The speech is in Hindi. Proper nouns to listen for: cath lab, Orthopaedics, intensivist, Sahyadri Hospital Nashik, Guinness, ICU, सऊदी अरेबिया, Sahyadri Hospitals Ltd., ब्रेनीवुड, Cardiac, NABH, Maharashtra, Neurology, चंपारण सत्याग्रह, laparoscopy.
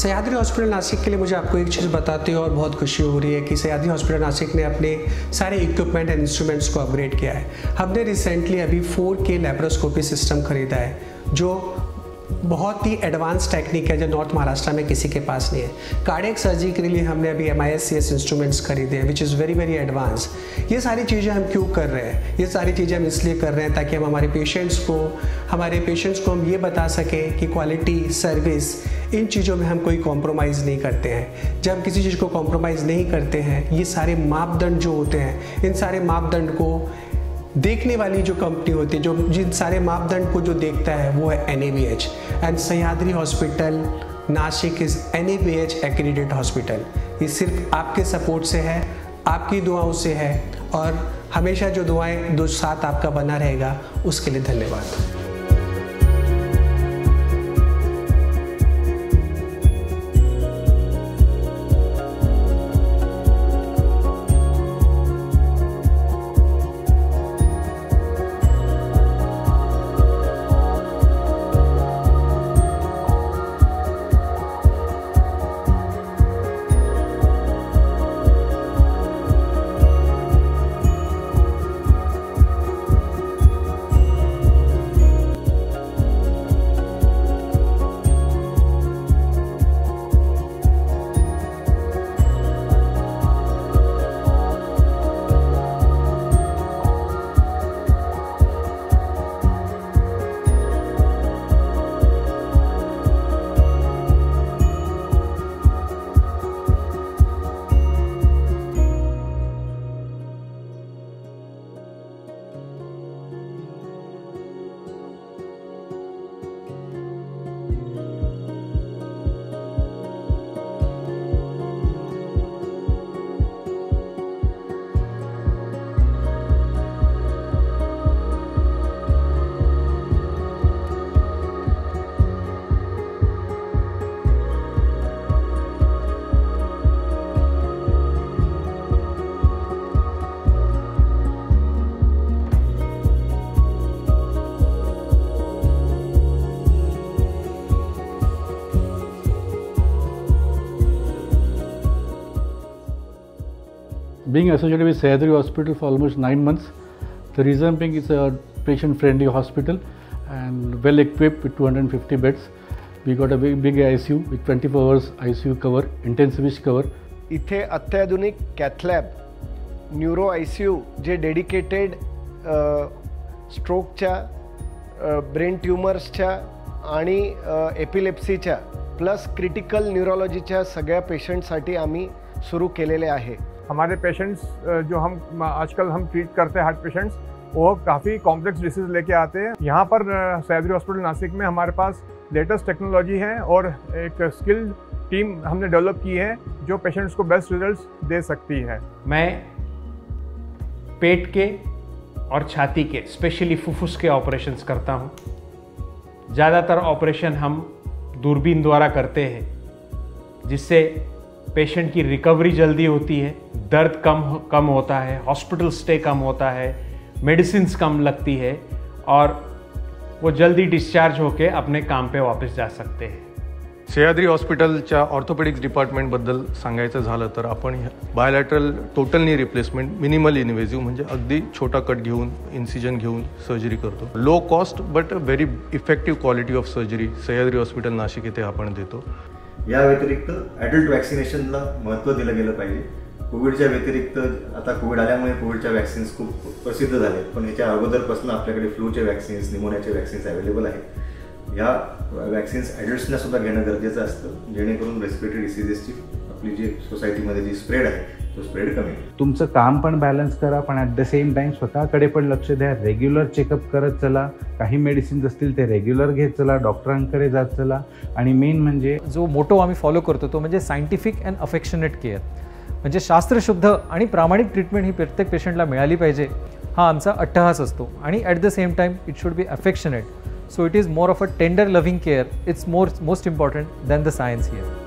सह्याद्री हॉस्पिटल नासिक के लिए मुझे आपको एक चीज़ बताते हो और बहुत खुशी हो रही है कि सह्याद्री हॉस्पिटल नासिक ने अपने सारे इक्विपमेंट एंड इंस्ट्रूमेंट्स को अपग्रेड किया है। हमने रिसेंटली अभी 4K लैपरोस्कोपी सिस्टम खरीदा है जो बहुत ही एडवांस टेक्निक है जो नॉर्थ महाराष्ट्र में किसी के पास नहीं है। कार्डियक सर्जरी के लिए हमने अभी MISC इंस्ट्रूमेंट्स खरीदे हैं which is very very advance. ये सारी चीज़ें हम क्यों कर रहे हैं? ये सारी चीज़ें हम इसलिए कर रहे हैं ताकि हम हमारे पेशेंट्स को हम ये बता सकें कि क्वालिटी, सर्विस, इन चीज़ों में हम कोई कॉम्प्रोमाइज़ नहीं करते हैं। जब किसी चीज़ को कॉम्प्रोमाइज़ नहीं करते हैं, ये सारे मापदंड जो होते हैं, इन सारे मापदंड को देखने वाली जो कंपनी होती है, जो जिन सारे मापदंड को जो देखता है वो है NABH। And Sahyadri hospital Nashik is NABH accredited hospital. ये सिर्फ आपके सपोर्ट से है, आपकी दुआओं से है और हमेशा जो दुआएं दो साथ आपका बना रहेगा उसके लिए धन्यवाद। Being associated with Sahyadri Hospital for almost 9 months, the reason being it's a patient-friendly hospital and well-equipped with 250 beds. We got a big ICU with 24 hours ICU cover, intensivist cover. इथे अत्याधुनिक cath lab, neuro ICU जे dedicated stroke चा, brain tumors चा आणि epilepsy चा plus critical neurology चा सगळ्या patient साठी आम्ही सुरू केलेले आहे। हमारे पेशेंट्स जो हम आजकल हम ट्रीट करते हैं हार्ट पेशेंट्स, वो काफ़ी कॉम्प्लेक्स डिसीज़ लेके आते हैं। यहाँ पर सह्याद्री हॉस्पिटल नासिक में हमारे पास लेटेस्ट टेक्नोलॉजी है और एक स्किल्ड टीम हमने डेवलप की है जो पेशेंट्स को बेस्ट रिजल्ट्स दे सकती है। मैं पेट के और छाती के, स्पेशली फुफ्फुस के ऑपरेशंस करता हूँ। ज़्यादातर ऑपरेशन हम दूरबीन द्वारा करते हैं जिससे पेशेंट की रिकवरी जल्दी होती है, दर्द कम होता है, हॉस्पिटल स्टे कम होता है, मेडिसिन्स कम लगती है और वो जल्दी डिस्चार्ज होके अपने काम पे वापस जा सकते हैं। सह्याद्री हॉस्पिटलच्या ऑर्थोपेडिक्स डिपार्टमेंटबद्दल सांगायचं झालं तर आपण bilateral total knee replacement minimal invasive म्हणजे अगदी छोटा कट घेऊन, इन्सिजन घेऊन सर्जरी करतो। Low cost but very effective quality of surgery Sahyadri hospital Nashik इथे आपण देतो। या व्यतिरिक्त ॲडल्ट वॅक्सिनेशनला महत्त्व दिलं गेलं पाहिजे। कोविडच्या व्यतिरिक्त आता कोविड आल्यामुळे कोविडच्या वॅक्सिन्स खूप प्रसिद्ध झाले, पण याच्या अगोदरपासून आपल्याकडे फ्लूचे वॅक्सिन्स, निमोनियाचे वॅक्सिन्स अवेलेबल आहेत। या वॅक्सिन्स ॲडल्ट्सना सुद्धा घेणं गरजेचं असतं जेणेकरून रेस्पिरेटरी डिसीजेसची आपली जी सोसायटीमध्ये जी स्प्रेड आहे तो स्प्रेड कमी होईल। तुमचं काम पण बॅलन्स करा, पण ॲट द सेम टाईम स्वतःकडे पण लक्ष द्या। रेग्युलर चेकअप करत चला, काही मेडिसिन्स असतील ते रेग्युलर घेत चला, डॉक्टरांकडे जात चला आणि मेन म्हणजे जो मोटो आम्ही फॉलो करतो तो म्हणजे सायंटिफिक अँड अफेक्शनेट केअर, म्हणजे शास्त्रशुद्ध आणि प्रामाणिक ट्रीटमेंट ही प्रत्येक पेशंटला मिळाली पाहिजे हा आमचा अट्टहास असतो। आणि at the same time it should be affectionate, so it is more of a tender loving care, it's most important than the science here.